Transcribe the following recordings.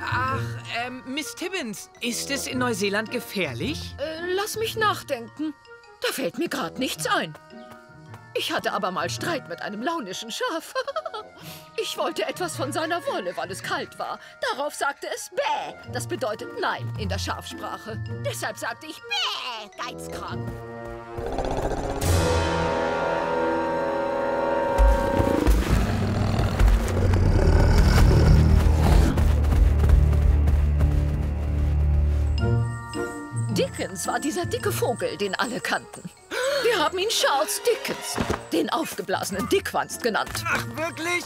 Ach, Miss Tibbins, ist es in Neuseeland gefährlich? Lass mich nachdenken. Da fällt mir gerade nichts ein. Ich hatte aber mal Streit mit einem launischen Schaf. Ich wollte etwas von seiner Wolle, weil es kalt war. Darauf sagte es Bäh. Das bedeutet Nein in der Schafsprache. Deshalb sagte ich Bäh, geizkrank. Dickens war dieser dicke Vogel, den alle kannten. Wir haben ihn Charles Dickens, den aufgeblasenen Dickwanst, genannt. Ach, wirklich?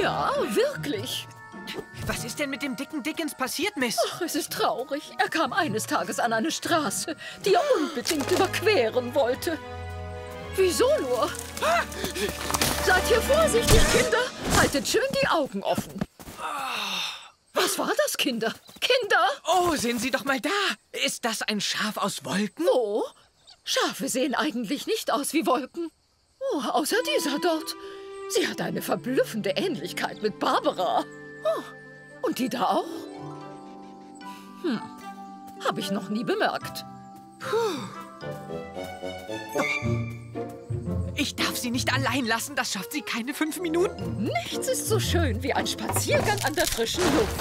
Ja, wirklich. Was ist denn mit dem dicken Dickens passiert, Miss? Ach, es ist traurig. Er kam eines Tages an eine Straße, die er unbedingt überqueren wollte. Wieso nur? Seid hier vorsichtig, Kinder. Haltet schön die Augen offen. Was war das, Kinder? Kinder! Oh, sehen Sie doch mal da! Ist das ein Schaf aus Wolken? Oh, Schafe sehen eigentlich nicht aus wie Wolken. Oh, außer dieser dort. Sie hat eine verblüffende Ähnlichkeit mit Barbara. Oh, und die da auch? Hm, habe ich noch nie bemerkt. Ich darf sie nicht allein lassen, das schafft sie keine 5 Minuten. Nichts ist so schön wie ein Spaziergang an der frischen Luft.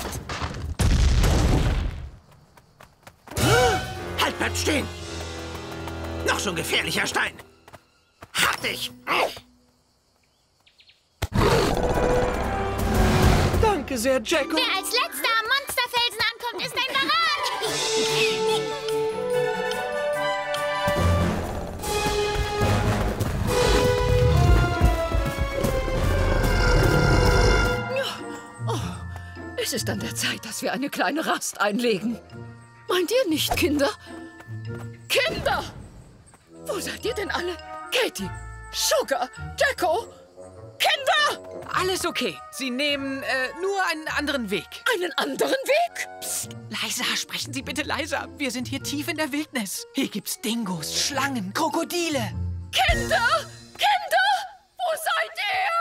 Halt, bleibt stehen! Noch so ein gefährlicher Stein! Hab dich! Danke sehr, Jacko. Wer als Letzter am Monsterfelsen ankommt, ist ein Baran! Es ist an der Zeit, dass wir eine kleine Rast einlegen. Meint ihr nicht, Kinder? Kinder! Wo seid ihr denn alle? Katie, Sugar, Jacko, Kinder! Alles okay. Sie nehmen nur einen anderen Weg. Einen anderen Weg? Psst, leiser. Sprechen Sie bitte leiser. Wir sind hier tief in der Wildnis. Hier gibt's Dingos, Schlangen, Krokodile. Kinder! Kinder! Wo seid ihr?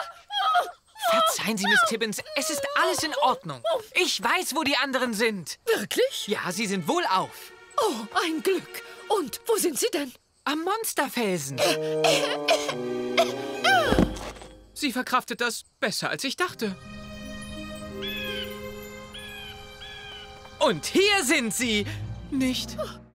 Verzeihen Sie, Miss Tibbins, es ist alles in Ordnung. Ich weiß, wo die anderen sind. Wirklich? Ja, sie sind wohlauf. Oh, ein Glück. Und wo sind sie denn? Am Monsterfelsen. Sie verkraftet das besser, als ich dachte. Und hier sind sie. Nicht?